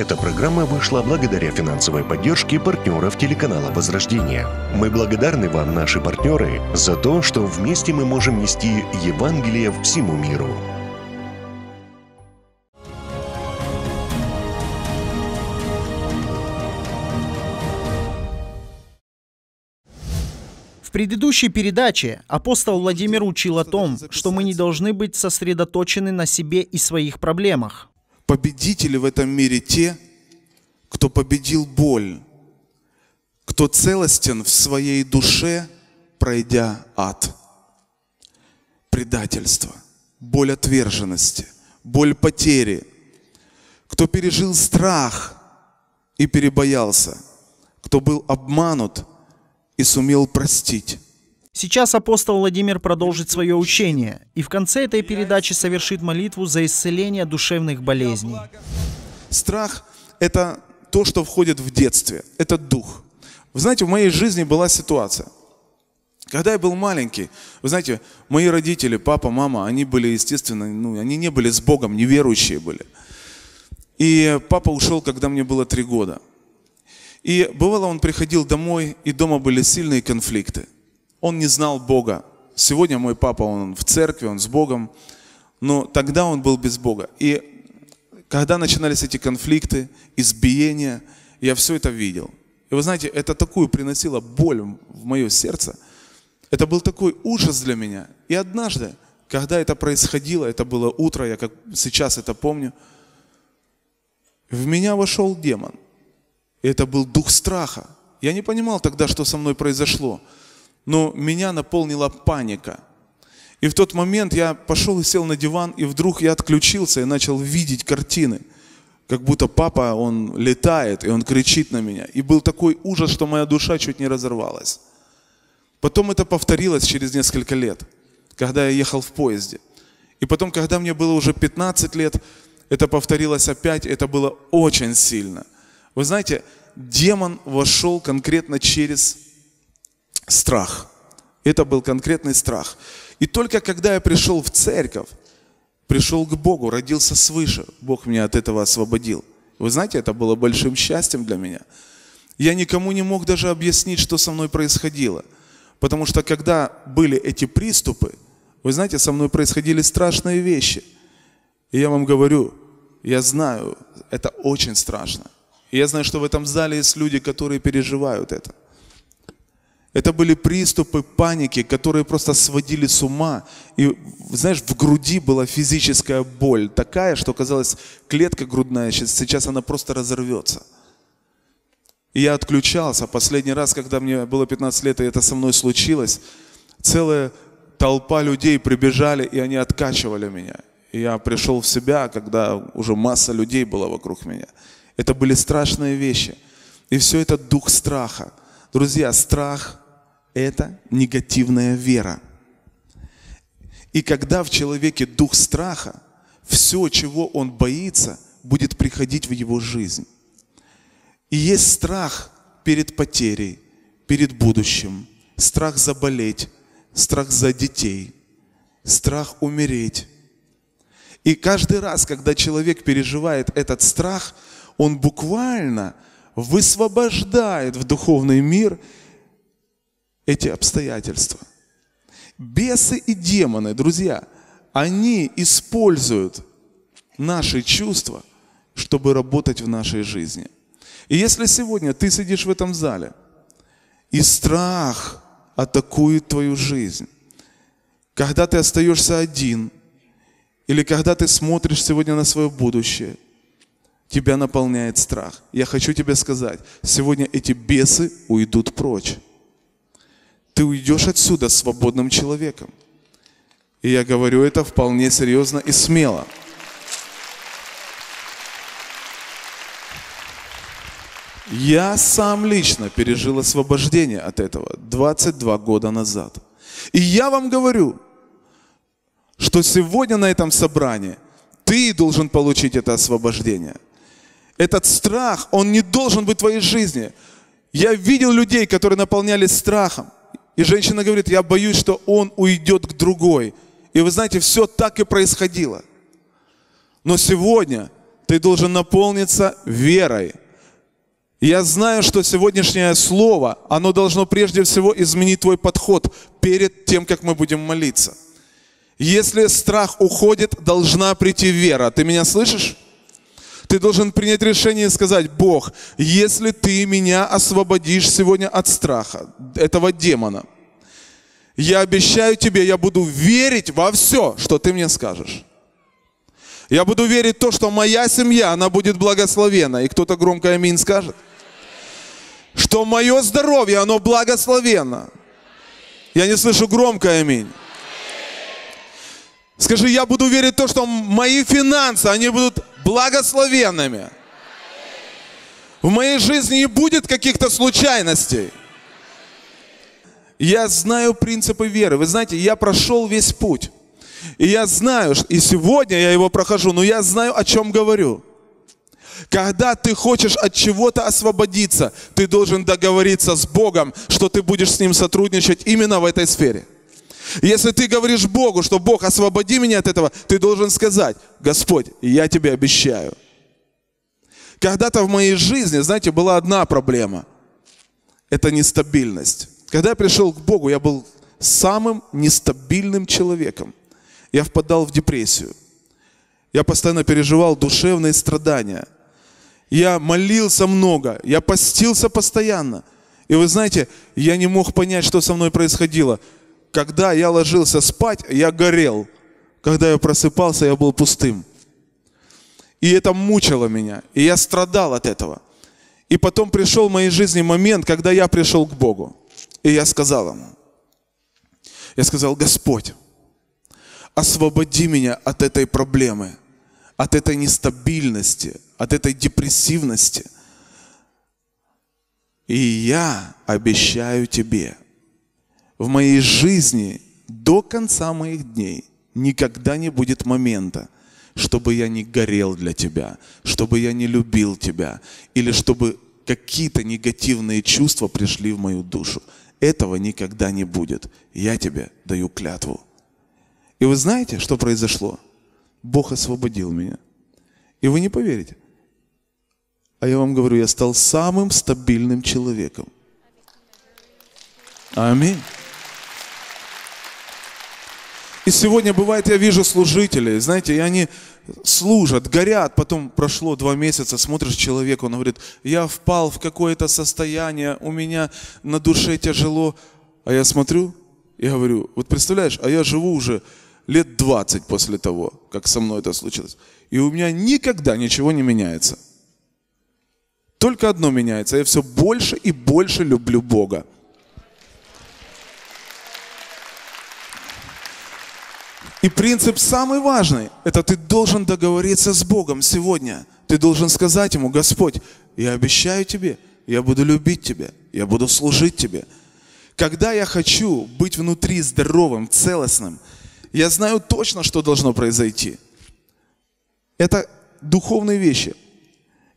Эта программа вышла благодаря финансовой поддержке партнеров телеканала «Возрождение». Мы благодарны вам, наши партнеры, за то, что вместе мы можем нести Евангелие всему миру. В предыдущей передаче апостол Владимир учил о том, что мы не должны быть сосредоточены на себе и своих проблемах. Победители в этом мире те, кто победил боль, кто целостен в своей душе, пройдя ад. Предательство, боль отверженности, боль потери, кто пережил страх и перебоялся, кто был обманут и сумел простить. Сейчас апостол Владимир продолжит свое учение и в конце этой передачи совершит молитву за исцеление душевных болезней. Страх – это то, что входит в детстве, это дух. Вы знаете, в моей жизни была ситуация. Когда я был маленький, вы знаете, мои родители, папа, мама, они были, естественно, они не были с Богом, неверующие были. И папа ушел, когда мне было 3 года. И бывало, он приходил домой, и дома были сильные конфликты. Он не знал Бога. Сегодня мой папа, он в церкви, он с Богом, но тогда он был без Бога. И когда начинались эти конфликты, избиения, я все это видел. И вы знаете, это такую приносило боль в мое сердце. Это был такой ужас для меня. И однажды, когда это происходило, это было утро, я как сейчас это помню, в меня вошел демон. И это был дух страха. Я не понимал тогда, что со мной произошло, но меня наполнила паника. И в тот момент я пошел и сел на диван, и вдруг я отключился и начал видеть картины. Как будто папа, он летает, и он кричит на меня. И был такой ужас, что моя душа чуть не разорвалась. Потом это повторилось через несколько лет, когда я ехал в поезде. И потом, когда мне было уже 15 лет, это повторилось опять, это было очень сильно. Вы знаете, демон вошел конкретно через страх. Это был конкретный страх. И только когда я пришел в церковь, пришел к Богу, родился свыше, Бог меня от этого освободил. Вы знаете, это было большим счастьем для меня. Я никому не мог даже объяснить, что со мной происходило. Потому что когда были эти приступы, вы знаете, со мной происходили страшные вещи. И я вам говорю, я знаю, это очень страшно. И я знаю, что в этом зале есть люди, которые переживают это. Это были приступы паники, которые просто сводили с ума. И, знаешь, в груди была физическая боль такая, что, казалось, клетка грудная, сейчас она просто разорвется. И я отключался. Последний раз, когда мне было 15 лет, и это со мной случилось, целая толпа людей прибежали, и они откачивали меня. И я пришел в себя, когда уже масса людей была вокруг меня. Это были страшные вещи. И все это дух страха. Друзья, страх – это негативная вера. И когда в человеке дух страха, все, чего он боится, будет приходить в его жизнь. И есть страх перед потерей, перед будущим, страх заболеть, страх за детей, страх умереть. И каждый раз, когда человек переживает этот страх, он буквально высвобождает в духовный мир эти обстоятельства. Бесы и демоны, друзья, они используют наши чувства, чтобы работать в нашей жизни. И если сегодня ты сидишь в этом зале, и страх атакует твою жизнь, когда ты остаешься один, или когда ты смотришь сегодня на свое будущее, тебя наполняет страх. Я хочу тебе сказать, сегодня эти бесы уйдут прочь. Ты уйдешь отсюда свободным человеком. И я говорю это вполне серьезно и смело. Я сам лично пережил освобождение от этого 22 года назад. И я вам говорю, что сегодня на этом собрании ты должен получить это освобождение. Этот страх, он не должен быть в твоей жизни. Я видел людей, которые наполнялись страхом. И женщина говорит, я боюсь, что он уйдет к другой. И вы знаете, все так и происходило. Но сегодня Ты должен наполниться верой. Я знаю, что сегодняшнее слово, оно должно прежде всего изменить твой подход перед тем, как мы будем молиться. Если страх уходит, должна прийти вера. Ты меня слышишь? Ты должен принять решение и сказать: Бог, если ты меня освободишь сегодня от страха, этого демона, я обещаю тебе, я буду верить во все, что ты мне скажешь. Я буду верить в то, что моя семья, она будет благословена. И кто-то громко аминь скажет. Что мое здоровье, оно благословено. Я не слышу громко аминь. Скажи: я буду верить в то, что мои финансы, они будут благословенными. В моей жизни не будет каких-то случайностей. Я знаю принципы веры. Вы знаете, я прошел весь путь. И я знаю, и сегодня я его прохожу, но я знаю, о чем говорю. Когда ты хочешь от чего-то освободиться, ты должен договориться с Богом, что ты будешь с Ним сотрудничать именно в этой сфере. Если ты говоришь Богу, что Бог, освободи меня от этого, ты должен сказать: Господь, я тебе обещаю. Когда-то в моей жизни, знаете, была одна проблема. Это нестабильность. Когда я пришел к Богу, я был самым нестабильным человеком. Я впадал в депрессию. Я постоянно переживал душевные страдания. Я молился много. Я постился постоянно. И вы знаете, я не мог понять, что со мной происходило. Когда я ложился спать, я горел. Когда я просыпался, я был пустым. И это мучило меня. И я страдал от этого. И потом пришел в моей жизни момент, когда я пришел к Богу. И я сказал Ему. Я сказал: Господь, освободи меня от этой проблемы, от этой нестабильности, от этой депрессивности. И я обещаю тебе, в моей жизни до конца моих дней никогда не будет момента, чтобы я не горел для тебя, чтобы я не любил тебя, или чтобы какие-то негативные чувства пришли в мою душу. Этого никогда не будет. Я тебе даю клятву. И вы знаете, что произошло? Бог освободил меня. И вы не поверите. А я вам говорю, я стал самым стабильным человеком. Аминь. И сегодня бывает, я вижу служителей, знаете, и они служат, горят, потом прошло 2 месяца, смотришь человеку, он говорит: я впал в какое-то состояние, у меня на душе тяжело. А я смотрю и говорю: вот представляешь, а я живу уже лет 20 после того, как со мной это случилось. И у меня никогда ничего не меняется. Только одно меняется. Я все больше и больше люблю Бога. И принцип самый важный. Это ты должен договориться с Богом сегодня. Ты должен сказать Ему: Господь, я обещаю тебе, я буду любить тебя, я буду служить тебе. Когда я хочу быть внутри здоровым, целостным, я знаю точно, что должно произойти. Это духовные вещи.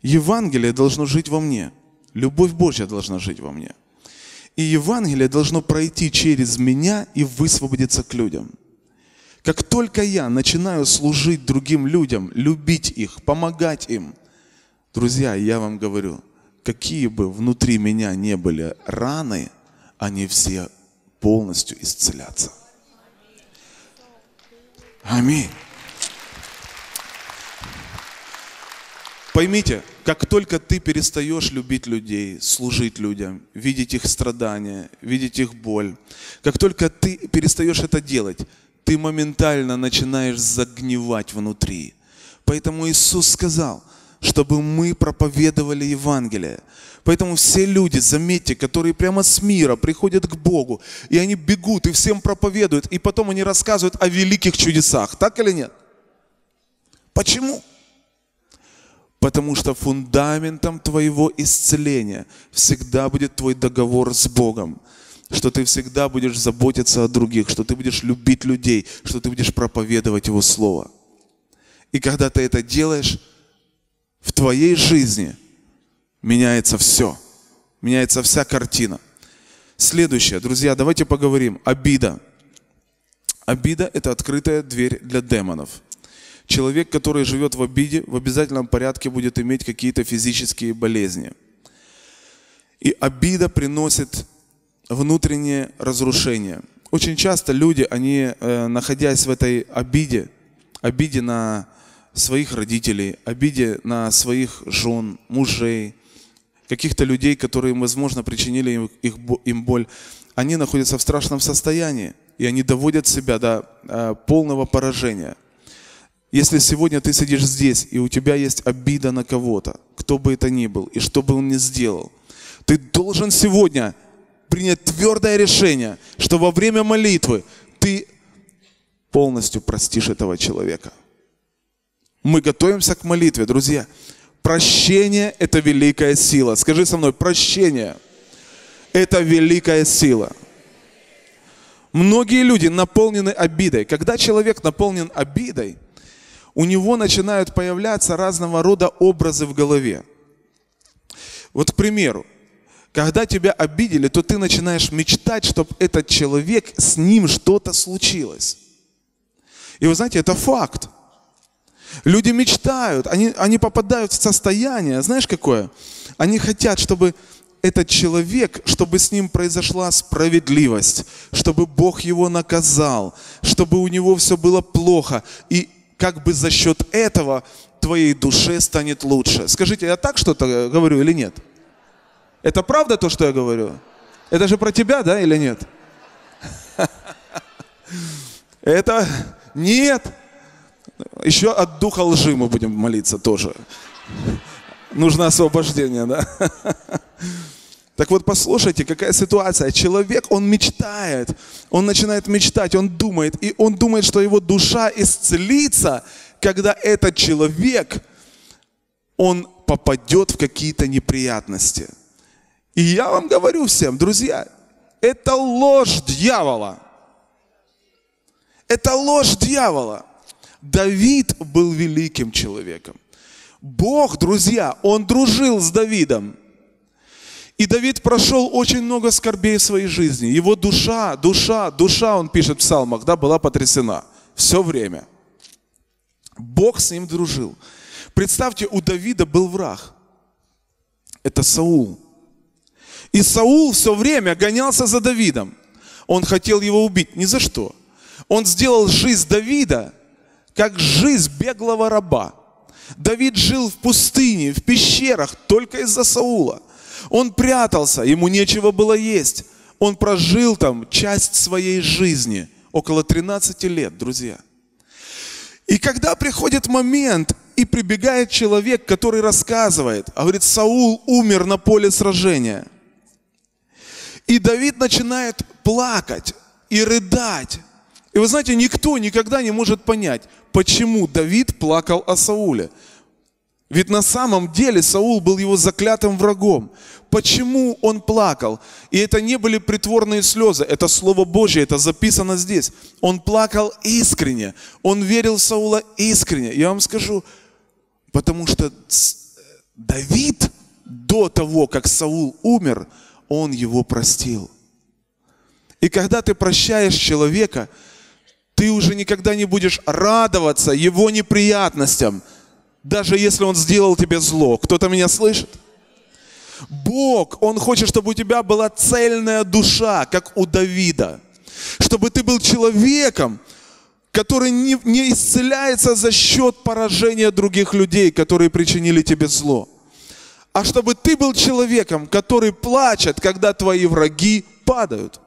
Евангелие должно жить во мне. Любовь Божья должна жить во мне. И Евангелие должно пройти через меня и высвободиться к людям. Как только я начинаю служить другим людям, любить их, помогать им, друзья, я вам говорю, какие бы внутри меня не были раны, они все полностью исцелятся. Аминь. Поймите, как только ты перестаешь любить людей, служить людям, видеть их страдания, видеть их боль, как только ты перестаешь это делать, ты моментально начинаешь загнивать внутри. Поэтому Иисус сказал, чтобы мы проповедовали Евангелие. Поэтому все люди, заметьте, которые прямо с мира приходят к Богу, и они бегут, и всем проповедуют, и потом они рассказывают о великих чудесах. Так или нет? Почему? Потому что фундаментом твоего исцеления всегда будет твой договор с Богом, что ты всегда будешь заботиться о других, что ты будешь любить людей, что ты будешь проповедовать Его Слово. И когда ты это делаешь, в твоей жизни меняется все. Меняется вся картина. Следующее, друзья, давайте поговорим. Обида. Обида – это открытая дверь для демонов. Человек, который живет в обиде, в обязательном порядке будет иметь какие-то физические болезни. И обида приносит внутреннее разрушение. Очень часто люди, они, находясь в этой обиде, обиде на своих родителей, обиде на своих жен, мужей, каких-то людей, которые, возможно, причинили им боль, они находятся в страшном состоянии, и они доводят себя до полного поражения. Если сегодня ты сидишь здесь, и у тебя есть обида на кого-то, кто бы это ни был, и что бы он ни сделал, ты должен сегодня принять твердое решение, что во время молитвы ты полностью простишь этого человека. Мы готовимся к молитве, друзья. Прощение – это великая сила. Скажи со мной, прощение – это великая сила. Многие люди наполнены обидой. Когда человек наполнен обидой, у него начинают появляться разного рода образы в голове. Вот, к примеру, когда тебя обидели, то ты начинаешь мечтать, чтобы этот человек, с ним что-то случилось. И вы знаете, это факт. Люди мечтают, они попадают в состояние, знаешь какое? Они хотят, чтобы этот человек, чтобы с ним произошла справедливость, чтобы Бог его наказал, чтобы у него все было плохо. И как бы за счет этого твоей душе станет лучше. Скажите, я так что-то говорю или нет? Это правда то, что я говорю? Это же про тебя, да, или нет? Это нет. Еще от духа лжи мы будем молиться тоже. Нужно освобождение, да? Так вот, послушайте, какая ситуация. Человек, он мечтает, он начинает мечтать, он думает, и он думает, что его душа исцелится, когда этот человек, он попадет в какие-то неприятности. И я вам говорю всем, друзья, это ложь дьявола. Это ложь дьявола. Давид был великим человеком. Бог, друзья, он дружил с Давидом. И Давид прошел очень много скорбей в своей жизни. Его душа, он пишет в псалмах, да, была потрясена все время. Бог с ним дружил. Представьте, у Давида был враг. Это Саул. И Саул все время гонялся за Давидом. Он хотел его убить. Ни за что. Он сделал жизнь Давида как жизнь беглого раба. Давид жил в пустыне, в пещерах, только из-за Саула. Он прятался, ему нечего было есть. Он прожил там часть своей жизни, около 13 лет, друзья. И когда приходит момент, и прибегает человек, который рассказывает, а говорит, Саул умер на поле сражения. И Давид начинает плакать и рыдать. И вы знаете, никто никогда не может понять, почему Давид плакал о Сауле. Ведь на самом деле Саул был его заклятым врагом. Почему он плакал? И это не были притворные слезы, это Слово Божье, это записано здесь. Он плакал искренне, он верил в Саула искренне. Я вам скажу, потому что Давид до того, как Саул умер, он его простил. И когда ты прощаешь человека, ты уже никогда не будешь радоваться его неприятностям, даже если он сделал тебе зло. Кто-то меня слышит? Бог, Он хочет, чтобы у тебя была цельная душа, как у Давида. Чтобы ты был человеком, который не исцеляется за счет поражения других людей, которые причинили тебе зло. А чтобы ты был человеком, который плачет, когда твои враги падают.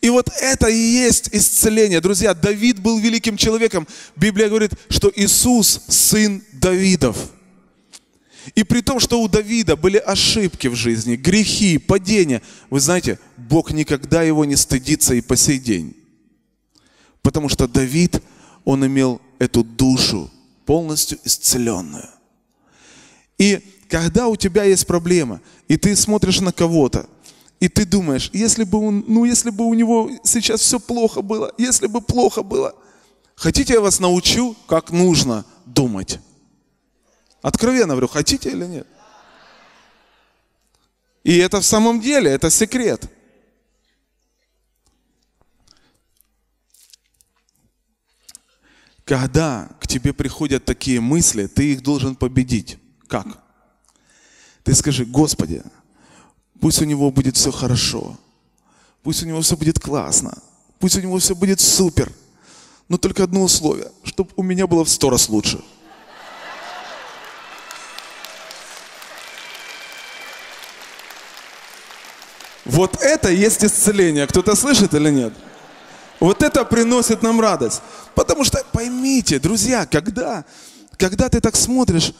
И вот это и есть исцеление. Друзья, Давид был великим человеком. Библия говорит, что Иисус – сын Давидов. И при том, что у Давида были ошибки в жизни, грехи, падения, вы знаете, Бог никогда его не стыдится и по сей день. Потому что Давид, он имел эту душу полностью исцеленную. И когда у тебя есть проблема, и ты смотришь на кого-то, и ты думаешь, если бы у него сейчас все плохо было, если бы плохо было. Хотите, я вас научу, как нужно думать? Откровенно говорю, хотите или нет? И это в самом деле, это секрет. Когда к тебе приходят такие мысли, ты их должен победить. Как? Ты скажи: Господи, пусть у него будет все хорошо, пусть у него все будет классно, пусть у него все будет супер, но только одно условие, чтобы у меня было в 100 раз лучше. Вот это есть исцеление. Кто-то слышит или нет? Вот это приносит нам радость. Потому что поймите, друзья, когда ты так смотришь,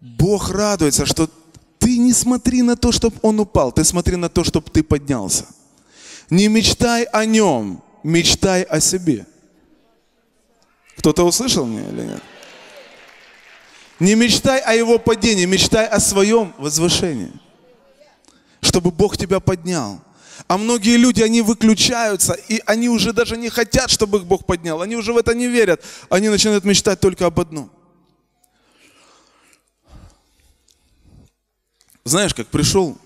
Бог радуется, что ты не смотри на то, чтобы он упал, ты смотри на то, чтобы ты поднялся. Не мечтай о нем, мечтай о себе. Кто-то услышал меня или нет? Не мечтай о его падении, мечтай о своем возвышении. Чтобы Бог тебя поднял. А многие люди, они выключаются, и они уже даже не хотят, чтобы их Бог поднял. Они уже в это не верят. Они начинают мечтать только об одном. Знаешь, как пришел,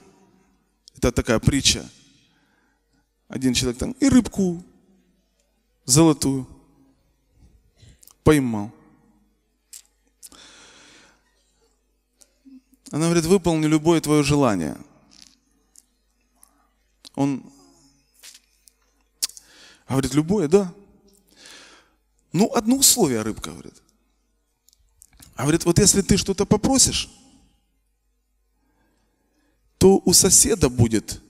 это такая притча. Один человек там и рыбку золотую поймал. Она говорит: выполни любое твое желание. Он говорит: любое, да. Ну, одно условие, рыбка говорит. Говорит: вот если ты что-то попросишь, то у соседа будет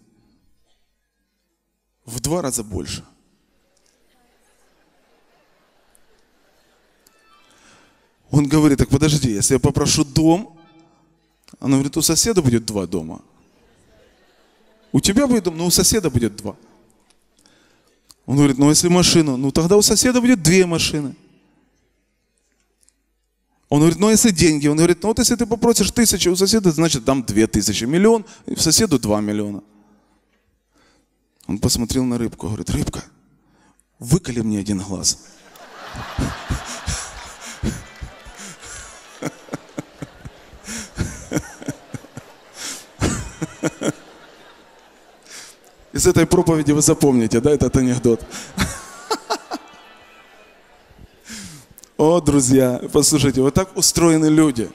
в 2 раза больше. Он говорит: так подожди, если я попрошу дом, она говорит: у соседа будет 2 дома. У тебя будет дом, но у соседа будет 2. Он говорит: ну если машину, ну тогда у соседа будет 2 машины. Он говорит: ну если деньги, он говорит: ну вот если ты попросишь 1000 у соседа, значит дам 2000, миллион, и соседу 2 миллиона. Он посмотрел на рыбку, говорит: рыбка, выколи мне 1 глаз. Из этой проповеди вы запомните, да, этот анекдот. О, друзья, послушайте, вот так устроены люди.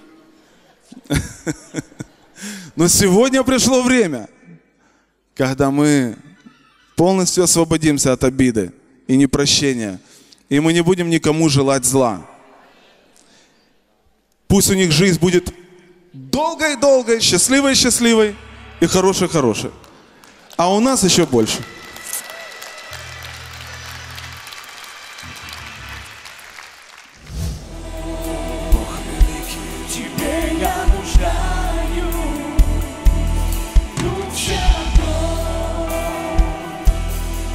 Но сегодня пришло время, когда мы полностью освободимся от обиды и непрощения, и мы не будем никому желать зла. Пусть у них жизнь будет долгой-долгой, счастливой-счастливой и хорошей-хорошей. А у нас еще больше. Бог великий, тебе я нуждаюсь, лучше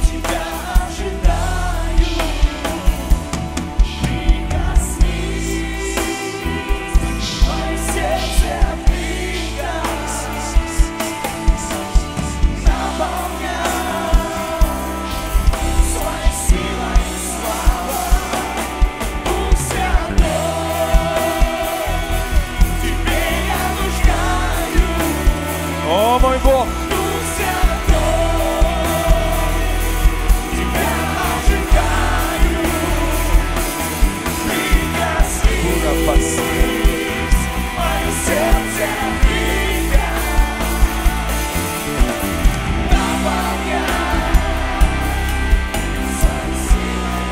тебя ожидаю. Прикоснись, мое сердце прикоснись. О, мой Бог!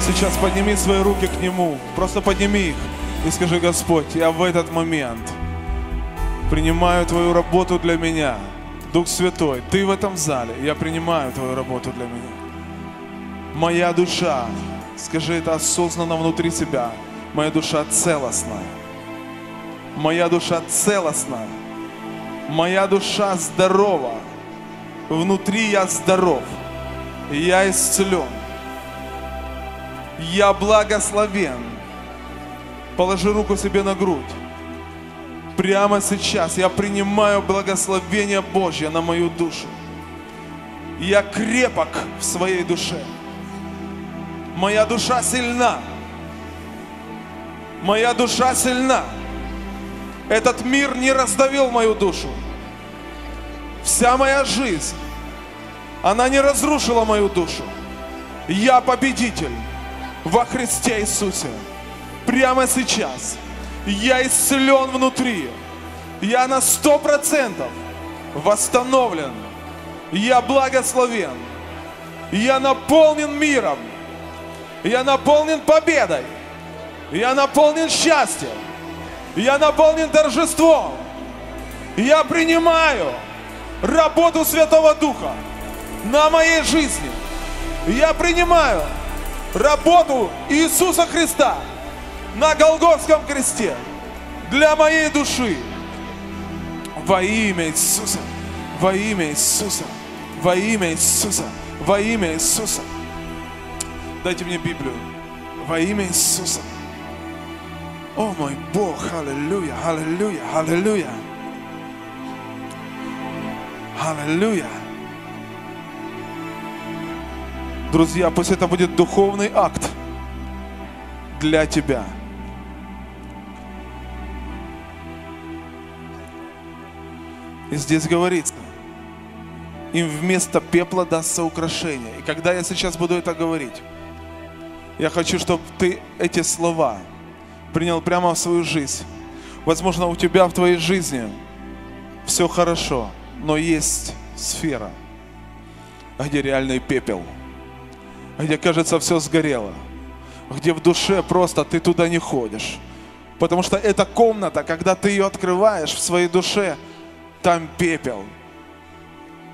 Сейчас подними свои руки к Нему, просто подними их и скажи: Господь, я в этот момент принимаю Твою работу для меня. Дух Святой, Ты в этом зале, я принимаю Твою работу для меня. Моя душа, скажи это осознанно внутри себя, моя душа целостная. Моя душа целостная. Моя душа здорова. Внутри я здоров. Я исцелен. Я благословен. Положи руку себе на грудь. Прямо сейчас я принимаю благословение Божье на мою душу. Я крепок в своей душе. Моя душа сильна. Моя душа сильна. Этот мир не раздавил мою душу. Вся моя жизнь, она не разрушила мою душу. Я победитель во Христе Иисусе. прямо сейчас. Я исцелен внутри. Я на 100% восстановлен. Я благословен. Я наполнен миром. Я наполнен победой. Я наполнен счастьем. Я наполнен торжеством. Я принимаю работу Святого Духа на моей жизни. Я принимаю работу Иисуса Христа на Голгофском кресте для моей души. Во имя Иисуса, во имя Иисуса, во имя Иисуса, во имя Иисуса. Дайте мне Библию. Во имя Иисуса. О мой Бог, аллилуйя, аллилуйя, аллилуйя. Аллилуйя. Друзья, пусть это будет духовный акт для тебя. И здесь говорится, им вместо пепла дастся украшение. И когда я сейчас буду это говорить, я хочу, чтобы ты эти слова принял прямо в свою жизнь. Возможно, у тебя в твоей жизни все хорошо, но есть сфера, где реальный пепел, где, кажется, все сгорело, где в душе просто ты туда не ходишь. Потому что эта комната, когда ты ее открываешь в своей душе, там пепел,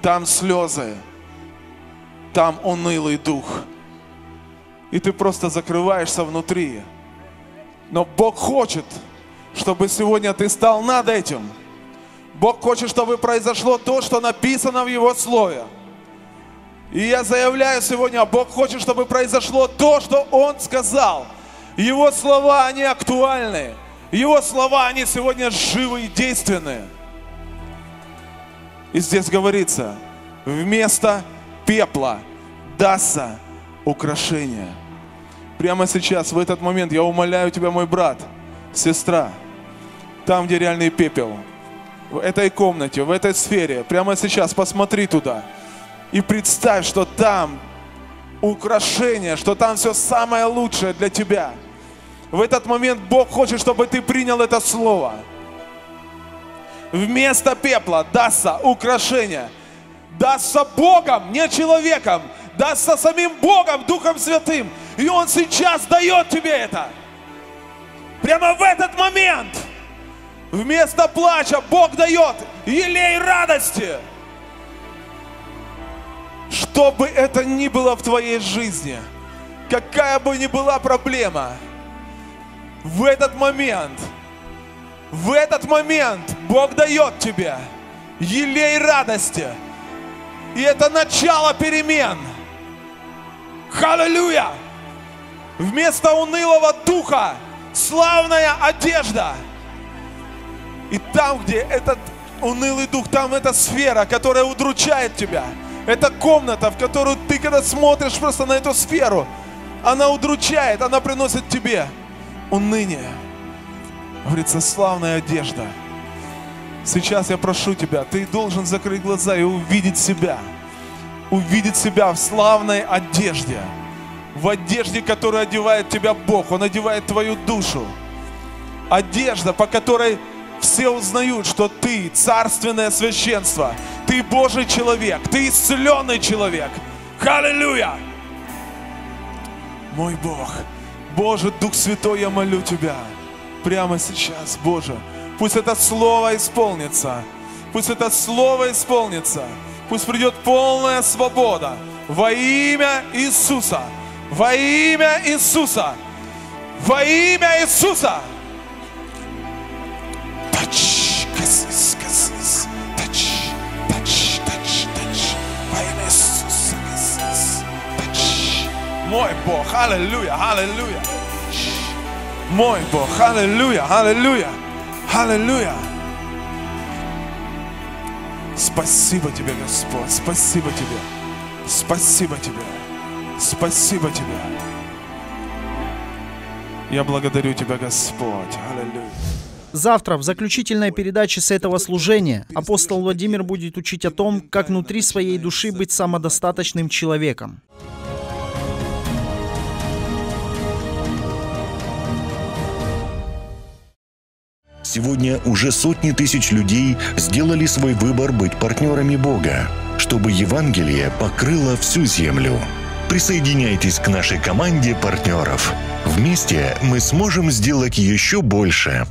там слезы, там унылый дух. И ты просто закрываешься внутри. Но Бог хочет, чтобы сегодня ты стал над этим. Бог хочет, чтобы произошло то, что написано в Его Слове. И я заявляю сегодня, Бог хочет, чтобы произошло то, что Он сказал. Его слова, они актуальны. Его слова, они сегодня живы и действенны. И здесь говорится, вместо пепла дастся украшение. Прямо сейчас, в этот момент, я умоляю тебя, мой брат, сестра, там, где реальный пепел, в этой комнате, в этой сфере, прямо сейчас посмотри туда и представь, что там украшение, что там все самое лучшее для тебя. В этот момент Бог хочет, чтобы ты принял это слово. Вместо пепла дастся украшение. Дастся Богом, не человеком. Дастся самим Богом, Духом Святым. И Он сейчас дает тебе это. Прямо в этот момент. Вместо плача Бог дает елей радости. Что бы это ни было в твоей жизни, какая бы ни была проблема, в этот момент Бог дает тебе елей радости. И это начало перемен. Аллилуйя! Вместо унылого духа славная одежда. И там, где этот унылый дух, там эта сфера, которая удручает тебя. Эта комната, в которую ты, когда смотришь просто на эту сферу, она удручает, она приносит тебе уныние. Говорится, славная одежда. Сейчас я прошу тебя, ты должен закрыть глаза и увидеть себя. Увидеть себя в славной одежде. В одежде, которую одевает тебя Бог. Он одевает твою душу. Одежда, по которой все узнают, что ты царственное священство. Ты Божий человек. Ты исцеленный человек. Аллилуйя! Мой Бог, Боже, Дух Святой, я молю Тебя. Прямо сейчас, Боже, пусть это слово исполнится. Пусть это слово исполнится. Пусть придет полная свобода. Во имя Иисуса. Во имя Иисуса. Во имя Иисуса. Тач, касись, касись. Тач, тач, тач, тач. Во имя Иисуса, касись. Тач. Мой Бог, аллилуйя, аллилуйя. Мой Бог, аллилуйя, аллилуйя, аллилуйя. Спасибо Тебе, Господь, спасибо Тебе, спасибо Тебе, спасибо Тебе. Я благодарю Тебя, Господь, аллилуйя. Завтра, в заключительной передаче с этого служения, апостол Владимир будет учить о том, как внутри своей души быть самодостаточным человеком. Сегодня уже сотни тысяч людей сделали свой выбор быть партнерами Бога, чтобы Евангелие покрыло всю землю. Присоединяйтесь к нашей команде партнеров. Вместе мы сможем сделать еще больше.